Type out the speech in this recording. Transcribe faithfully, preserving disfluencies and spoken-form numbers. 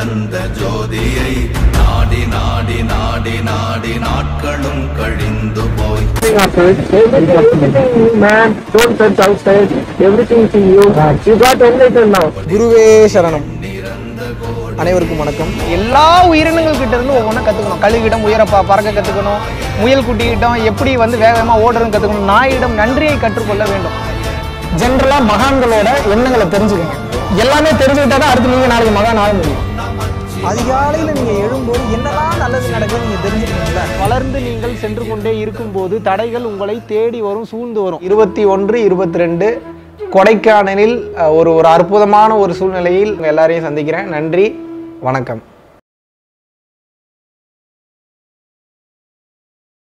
தந்த ஜோதியை நாடி நாடி நாடி நாடி நாட்களும் கழிந்து போய் குருவே சரணம். அனைவருக்கும் வணக்கம். எல்லா உயிரினங்கள் கிட்ட இருந்து ஒவ்வொன்றும் கற்றுக்கணும். கழுகிடம் உயரப்பா பறக்க கற்றுக்கணும், முயல் குட்டியிடம் எப்படி வந்து வேகமாக ஓடுறதுன்னு கற்றுக்கணும், நாயிடம் நன்றியை கற்றுக்கொள்ள வேண்டும். ஜென்ரலாக மகான்களோட எண்ணங்களை தெரிஞ்சுக்கணும். எல்லாமே தெரிஞ்சுக்கிட்டா தான் அடுத்து நீங்கள் நாளைக்கு மகான் ஆக முடியும். அதிகாலையில் நீங்கள் எழும்போது என்னெல்லாம் நல்லது நடக்குது நீங்கள் தெரிஞ்சுக்கணும்ல. வளர்ந்து நீங்கள் சென்று கொண்டே இருக்கும்போது தடைகள் உங்களை தேடி வரும், சூழ்ந்து வரும். இருபத்தி ஒன்று இருபத்தி ரெண்டு கொடைக்கானலில் ஒரு ஒரு அற்புதமான ஒரு சூழ்நிலையில் எல்லாரையும் சந்திக்கிறேன். நன்றி, வணக்கம்.